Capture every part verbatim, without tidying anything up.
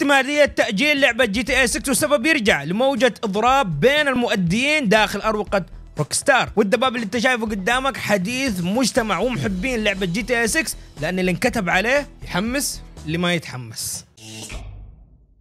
احتمالية تأجيل لعبة جي تي اي ستة والسبب يرجع لموجة اضراب بين المؤدين داخل أروقة روكستار. والدباب اللي انت شايفه قدامك حديث مجتمع ومحبين لعبة جي تي اي ستة، لأن اللي انكتب عليه يحمس اللي ما يتحمس.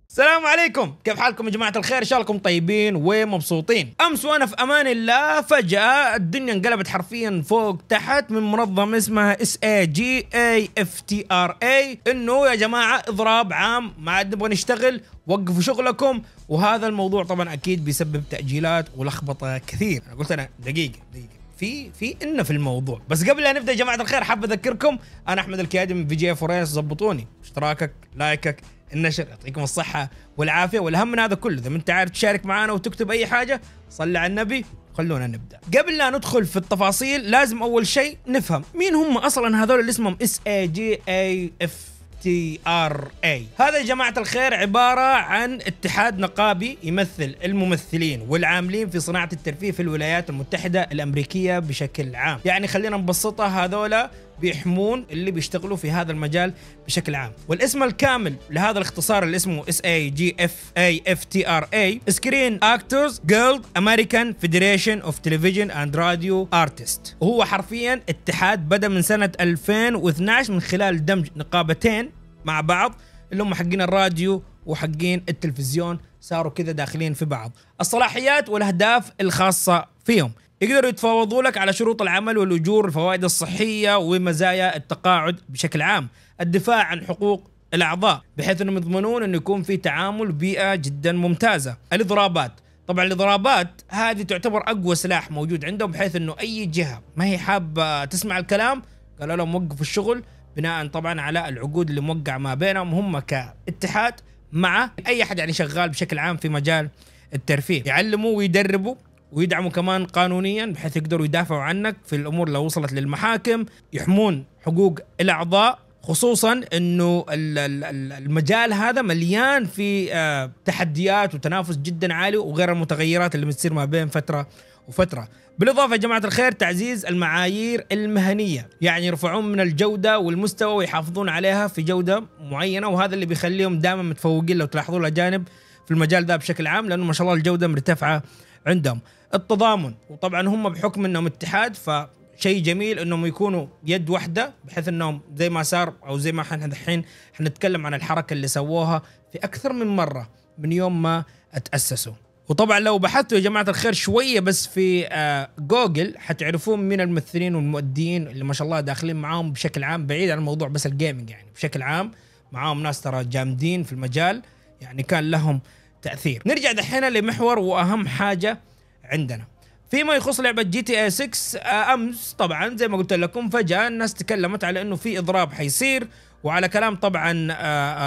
السلام عليكم، كيف حالكم يا جماعة الخير؟ إن شاء الله طيبين ومبسوطين. أمس وأنا في أمان الله فجأة الدنيا انقلبت حرفيا فوق تحت من منظمة اسمها اس اي جي اي اف تي ار اي، إنه يا جماعة إضراب عام، ما عاد نبغى نشتغل، وقفوا شغلكم. وهذا الموضوع طبعا أكيد بيسبب تأجيلات ولخبطة كثير. أنا قلت أنا دقيقة دقيقة في في إنه في الموضوع، بس قبل أن نبدأ يا جماعة الخير حاب أذكركم، أنا أحمد الكيادي من في جي ايه فور ايه، ظبطوني اشتراكك لايكك النشر، يعطيكم الصحة والعافية. والأهم من هذا كله إذا ما أنت عارف تشارك معنا وتكتب أي حاجة، صل على النبي. خلونا نبدأ. قبل لا ندخل في التفاصيل لازم أول شيء نفهم مين هم أصلا هذول اللي اسمهم اس اي جي اي اف تي ار اي. هذا يا جماعة الخير عبارة عن اتحاد نقابي يمثل الممثلين والعاملين في صناعة الترفيه في الولايات المتحدة الأمريكية بشكل عام. يعني خلينا نبسطها، هذولا بيحمون اللي بيشتغلوا في هذا المجال بشكل عام. والاسم الكامل لهذا الاختصار اللي اسمه اس اي جي اف اي اف تي ار اي Screen Actors Guild American Federation of Television and Radio Artists، وهو حرفيا اتحاد بدأ من سنة ألفين واثناشر من خلال دمج نقابتين مع بعض، اللي هم حقين الراديو وحقين التلفزيون، صاروا كذا داخلين في بعض. الصلاحيات والأهداف الخاصة فيهم، يقدروا يتفاوضوا لك على شروط العمل والأجور، الفوائد الصحية ومزايا التقاعد بشكل عام، الدفاع عن حقوق الأعضاء بحيث أنهم يضمنون أنه يكون في تعامل بيئة جدا ممتازة. الإضرابات، طبعا الإضرابات هذه تعتبر أقوى سلاح موجود عندهم، بحيث أنه أي جهة ما هي حابة تسمع الكلام قالوا لهم وقفوا الشغل، بناء طبعا على العقود اللي موقع ما بينهم هم كاتحاد مع أي أحد يعني شغال بشكل عام في مجال الترفيه. يعلموا ويدربوا ويدعموا كمان قانونيا بحيث يقدروا يدافعوا عنك في الامور لو وصلت للمحاكم. يحمون حقوق الاعضاء، خصوصا انه المجال هذا مليان في تحديات وتنافس جدا عالي وغير المتغيرات اللي بتصير ما بين فتره وفتره. بالاضافه يا جماعه الخير تعزيز المعايير المهنيه، يعني يرفعون من الجوده والمستوى ويحافظون عليها في جوده معينه، وهذا اللي بيخليهم دائما متفوقين لو تلاحظوا الاجانب في المجال ده بشكل عام، لانه ما شاء الله الجوده مرتفعه عندهم. التضامن، وطبعا هم بحكم انهم اتحاد فشيء جميل انهم يكونوا يد واحده، بحيث انهم زي ما صار او زي ما احنا الحين حنتكلم عن الحركه اللي سووها في اكثر من مره من يوم ما اتاسسوا. وطبعا لو بحثتوا يا جماعه الخير شويه بس في آه جوجل حتعرفون من الممثلين والمؤدين اللي ما شاء الله داخلين معاهم بشكل عام، بعيد عن الموضوع بس الجيمنج، يعني بشكل عام معاهم ناس ترى جامدين في المجال، يعني كان لهم تأثير. نرجع دحين لمحور واهم حاجه عندنا فيما يخص لعبه جي تي اي ستة. امس طبعا زي ما قلت لكم فجاه الناس تكلمت على انه في اضراب حيصير، وعلى كلام طبعا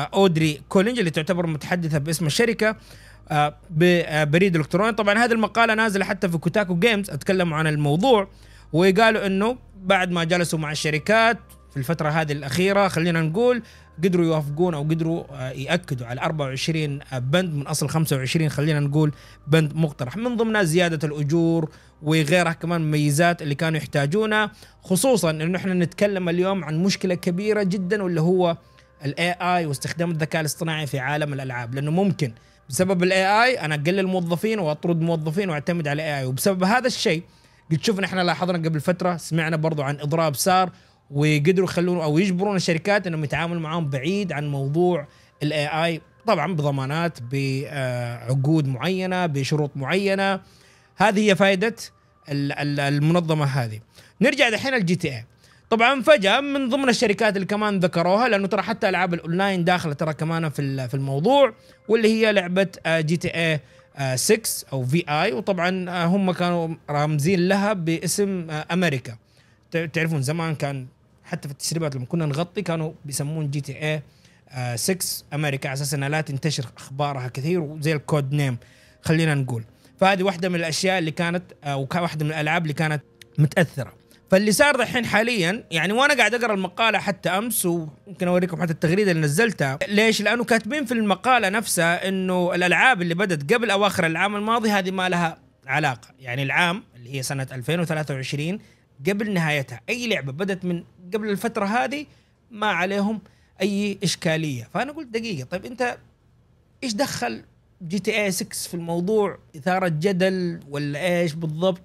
اودري كولينج اللي تعتبر متحدثه باسم الشركه ببريد الكتروني. طبعا هذه المقاله نازله حتى في كوتاكو جيمز، اتكلموا عن الموضوع وقالوا انه بعد ما جلسوا مع الشركات في الفتره هذه الاخيره، خلينا نقول قدروا يوافقون او قدروا ياكدوا على أربعة وعشرين بند من اصل خمسة وعشرين، خلينا نقول بند مقترح، من ضمنها زياده الاجور وغيرها كمان مميزات اللي كانوا يحتاجونها، خصوصا انه احنا نتكلم اليوم عن مشكله كبيره جدا واللي هو الاي اي واستخدام الذكاء الاصطناعي في عالم الالعاب، لانه ممكن بسبب الاي اي انا اقلل موظفين واطرد موظفين واعتمد على الاي اي. وبسبب هذا الشيء قد شفنا احنا لاحظنا قبل فتره سمعنا برضو عن اضراب صار، ويقدروا يخلون او يجبرون الشركات انهم يتعاملوا معاهم بعيد عن موضوع الاي اي، طبعا بضمانات بعقود معينه بشروط معينه. هذه هي فائده المنظمه هذه. نرجع دحين للجي تي اي. طبعا فجاه من ضمن الشركات اللي كمان ذكروها، لانه ترى حتى العاب الاونلاين داخله ترى كمان في في الموضوع، واللي هي لعبه جي تي اي ستة او في اي، وطبعا هم كانوا رامزين لها باسم امريكا. تعرفون زمان كان حتى في التسريبات لما كنا نغطي كانوا بيسمون جي تي اي ستة امريكا على اساس انها لا تنتشر اخبارها كثير، وزي الكود نيم خلينا نقول. فهذه واحده من الاشياء اللي كانت وواحده من الالعاب اللي كانت متاثره. فاللي صار دحين حاليا، يعني وانا قاعد اقرا المقاله حتى امس، وممكن اوريكم حتى التغريده اللي نزلتها، ليش؟ لانه كاتبين في المقاله نفسها انه الالعاب اللي بدت قبل اواخر العام الماضي هذه ما لها علاقه، يعني العام اللي هي سنه ألفين وثلاثة وعشرين قبل نهايتها اي لعبه بدت من قبل الفتره هذه ما عليهم اي اشكاليه. فانا قلت دقيقه، طيب انت ايش دخل جي تي اي ستة في الموضوع؟ اثاره جدل ولا ايش بالضبط؟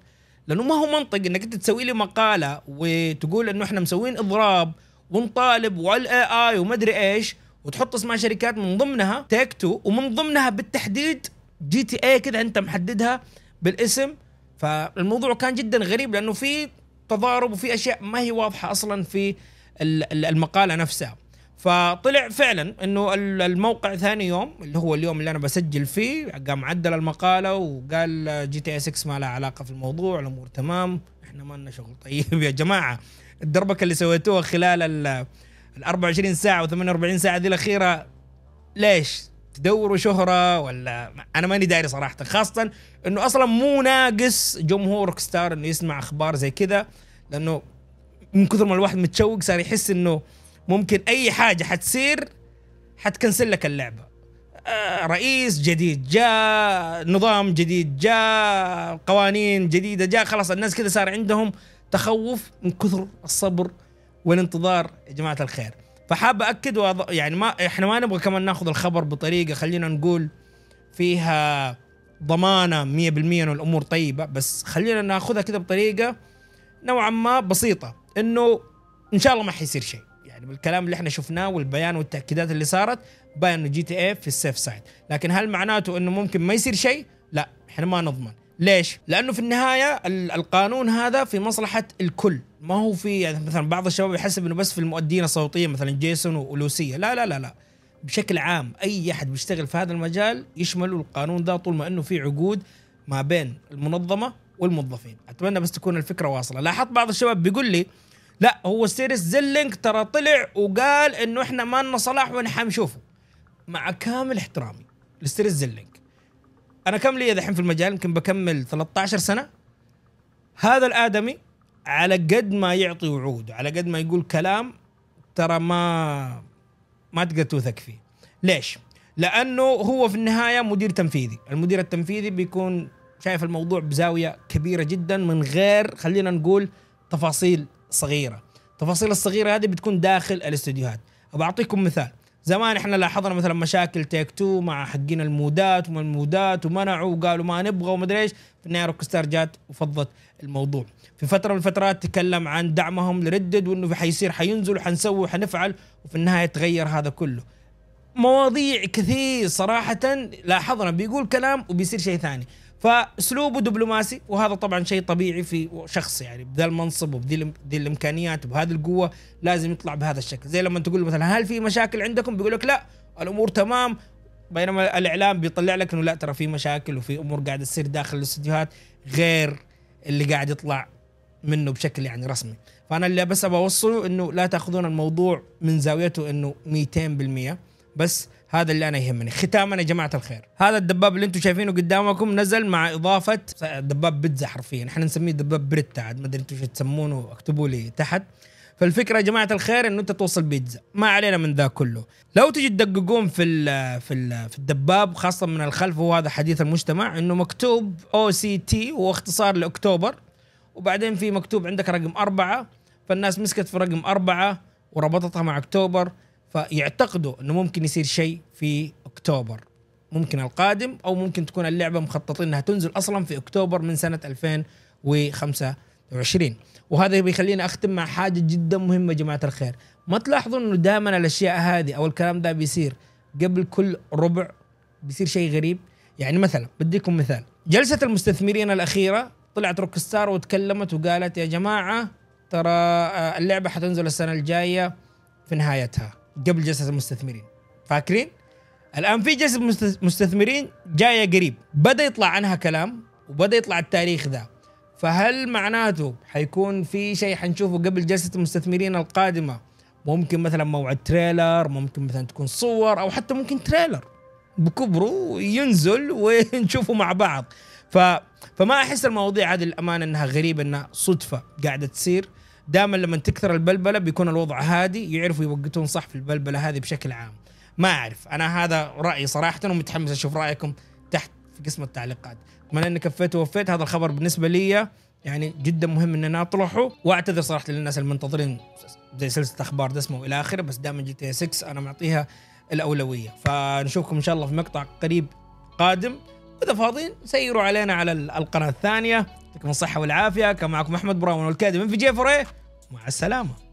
لانه ما هو منطق انك انت تسوي لي مقاله وتقول انه احنا مسوين اضراب ونطالب وعلى الاي اي وما ادري ايش، وتحط اسماء شركات من ضمنها تيك تو، ومن ضمنها بالتحديد جي تي اي كذا انت محددها بالاسم. فالموضوع كان جدا غريب لانه في تضارب وفي اشياء ما هي واضحه اصلا في المقاله نفسها. فطلع فعلا انه الموقع ثاني يوم اللي هو اليوم اللي انا بسجل فيه قام عدل المقاله وقال جي تي اي ستة ما لها علاقه في الموضوع، الامور تمام، احنا ما لنا شغل. طيب يا جماعه، الدربكه اللي سويتوها خلال ال أربعة وعشرين ساعه و48 ساعه دي الاخيره ليش؟ تدوروا شهره ولا؟ انا ماني داري صراحه، خاصه انه اصلا مو ناقص جمهور روكستار انه يسمع اخبار زي كذا، لانه من كثر ما الواحد متشوق صار يحس انه ممكن اي حاجه حتصير حتكنسل لك اللعبه. آه، رئيس جديد جاء، نظام جديد جاء، قوانين جديده جاء، خلاص الناس كذا صار عندهم تخوف من كثر الصبر والانتظار يا جماعه الخير. فحاب اكد وأض... يعني ما احنا ما نبغى كمان ناخذ الخبر بطريقه خلينا نقول فيها ضمانه مية بالمية انه الامور طيبه، بس خلينا ناخذها كذا بطريقه نوعا ما بسيطه، انه ان شاء الله ما حيصير شيء. يعني بالكلام اللي احنا شفناه والبيان والتاكيدات اللي صارت باين انه جي تي اي في السيف سايد، لكن هل معناته انه ممكن ما يصير شيء؟ لا، احنا ما نضمن. ليش؟ لانه في النهايه القانون هذا في مصلحه الكل، ما هو في يعني مثلا بعض الشباب يحسب انه بس في المؤدين الصوتيه مثلا جيسون ولوسيه، لا لا لا لا، بشكل عام اي احد بيشتغل في هذا المجال يشمله القانون ده طول ما انه في عقود ما بين المنظمه والموظفين. اتمنى بس تكون الفكره واصله. لاحظت بعض الشباب بيقول لي لا هو ستيريس زينلينك ترى طلع وقال انه احنا ما لنا صلاح وان حنشوفه. مع كامل احترامي لستيريس زينلينك، انا كم لي دحين في المجال، يمكن بكمل ثلاثة عشر سنه، هذا الادمي على قد ما يعطي وعود على قد ما يقول كلام ترى ما ما تقدر توثق فيه. ليش؟ لانه هو في النهايه مدير تنفيذي، المدير التنفيذي بيكون شايف الموضوع بزاويه كبيره جدا من غير خلينا نقول تفاصيل صغيره، التفاصيل الصغيره هذه بتكون داخل الاستديوهات. بعطيكم مثال، زمان احنا لاحظنا مثلا مشاكل تيك تو مع حقين المودات وما المودات ومنعوا وقالوا ما نبغى وما ادري ايش، في النهايه روكستار جات وفضت الموضوع. في فتره من الفترات تكلم عن دعمهم لردد وانه حيصير حينزل وحنسوي وحنفعل، وفي النهايه تغير هذا كله. مواضيع كثير صراحه لاحظنا بيقول كلام وبيصير شيء ثاني، فاسلوبه دبلوماسي، وهذا طبعا شيء طبيعي في شخص يعني بذا المنصب وبذي الامكانيات وبهذه القوه لازم يطلع بهذا الشكل. زي لما تقول مثلا هل في مشاكل عندكم؟ بيقول لك لا الامور تمام، بينما الاعلام بيطلع لك انه لا ترى في مشاكل وفي امور قاعده تصير داخل الاستديوهات غير اللي قاعد يطلع منه بشكل يعني رسمي. فانا اللي بس ابغى اوصله انه لا تاخذون الموضوع من زاويته انه مئتين بالمية، بس هذا اللي انا يهمني. ختاما يا جماعه الخير، هذا الدباب اللي انتم شايفينه قدامكم نزل مع اضافه دباب بيتزا، حرفيا احنا نسميه دباب بريتا، عاد ما ادري انتم ايش تسمونه، اكتبوا لي تحت. فالفكره يا جماعه الخير انه انت توصل بيتزا، ما علينا من ذا كله. لو تجي تدققون في ال في ال في الدباب خاصه من الخلف، وهذا حديث المجتمع، انه مكتوب او سي تي وهو اختصار لاكتوبر، وبعدين في مكتوب عندك رقم أربعة، فالناس مسكت في رقم أربعة وربطتها مع اكتوبر، فيعتقدوا انه ممكن يصير شيء في اكتوبر ممكن القادم، او ممكن تكون اللعبه مخططين انها تنزل اصلا في اكتوبر من سنه ألفين وخمسة وعشرين. وهذا بيخليني اختم مع حاجه جدا مهمه يا جماعه الخير، ما تلاحظوا انه دائما الاشياء هذه او الكلام ده بيصير قبل كل ربع بيصير شيء غريب. يعني مثلا بديكم مثال، جلسه المستثمرين الاخيره طلعت روكستار وتكلمت وقالت يا جماعه ترى اللعبه حتنزل السنه الجايه في نهايتها قبل جلسة المستثمرين، فاكرين؟ الآن في جلسة مستثمرين جاية قريب، بدأ يطلع عنها كلام وبدأ يطلع التاريخ ذا، فهل معناته حيكون في شيء حنشوفه قبل جلسة المستثمرين القادمة؟ ممكن مثلا موعد تريلر، ممكن مثلا تكون صور، أو حتى ممكن تريلر بكبره ينزل ونشوفه مع بعض. ف... فما أحس المواضيع هذه الأمانة أنها غريبة، أنها صدفة قاعدة تصير. دائما لما تكثر البلبله بيكون الوضع هادي، يعرفوا يوقتون صح في البلبله هذه بشكل عام. ما اعرف، انا هذا رايي صراحه، ومتحمس اشوف رايكم تحت في قسم التعليقات. اتمنى اني كفيت ووفيت. هذا الخبر بالنسبه لي يعني جدا مهم ان انا اطرحه، واعتذر صراحه للناس المنتظرين زي سلسله اخبار دسمه والى اخره، بس دائما جي تي اي ستة انا معطيها الأولوية. فنشوفكم إن شاء الله في مقطع قريب قادم، وإذا فاضين سيروا علينا على القناة الثانية. يعطيكم الصحة والعافية، كان معكم أحمد براون والكادي من في جي فور إيه، مع السلامة.